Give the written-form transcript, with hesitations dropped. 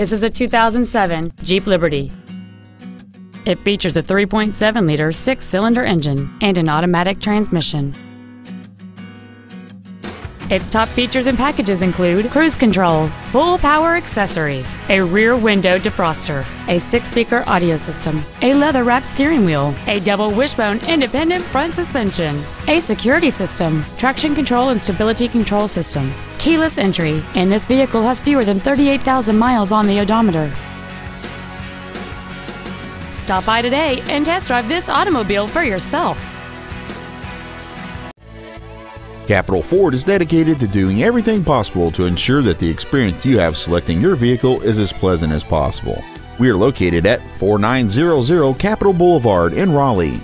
This is a 2007 Jeep Liberty. It features a 3.7-liter six-cylinder engine and an automatic transmission. Its top features and packages include cruise control, full power accessories, a rear window defroster, a 6-speaker audio system, a leather-wrapped steering wheel, a double wishbone independent front suspension, a security system, traction control and stability control systems, keyless entry, and this vehicle has fewer than 38,000 miles on the odometer. Stop by today and test drive this automobile for yourself. Capital Ford is dedicated to doing everything possible to ensure that the experience you have selecting your vehicle is as pleasant as possible. We are located at 4900 Capital Boulevard in Raleigh.